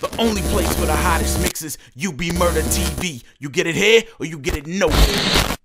The only place for the hottest mixes, UB Murda TV. You get it here or you get it nowhere.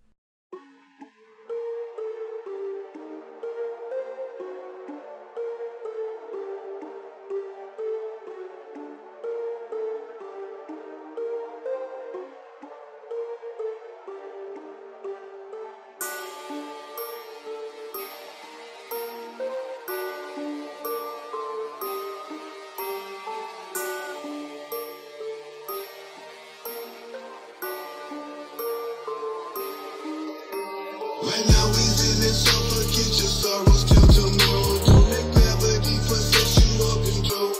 Right now we in the summer, get your sorrows till tomorrow. Don't let gravity possess you up and throw.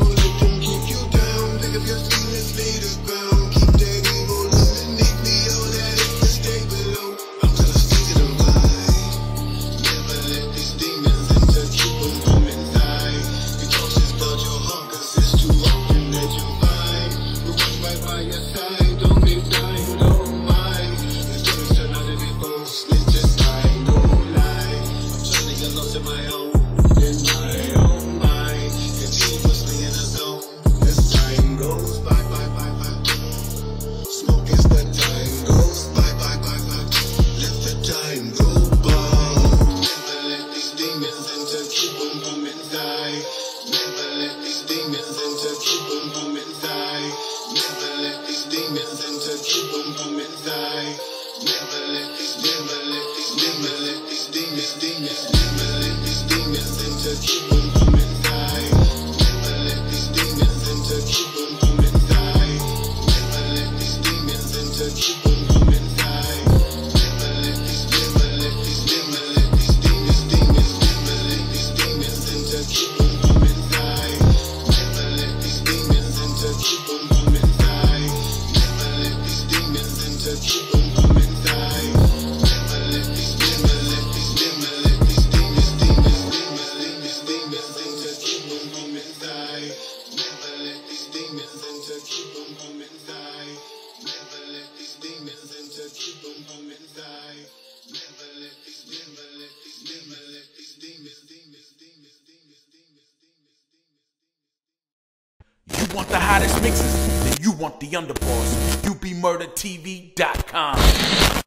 Don't let them keep you down, pick up your feelings, lay the ground. Keep that evil underneath me, all that is to stay below. I'm to the state of the mind. Never let these demons in touch you and come inside. You talk just about your heart, cause it's too often that you find. We walk right by your side, don't be blind, don't mind. Let's do this out of these bones. In my own, mind, continuously in a zone. This time goes by, smoke as the time goes by, let the time go by. Never let these demons enter, keep them from inside. Never let these demons enter, keep them from inside. Never let these demons enter, keep them from inside. Never let these, never let these demons to keep them from inside. Never let these demons in to keep them from inside. Never let these demons in to keep them from inside. Never let these, never let these demons in to keep them from inside. Never let these demons in to keep them from inside. Never let these demons in to keep them from inside. Never let these, you want the hottest mixes, then you want the underboss. UBMurdaTV.com.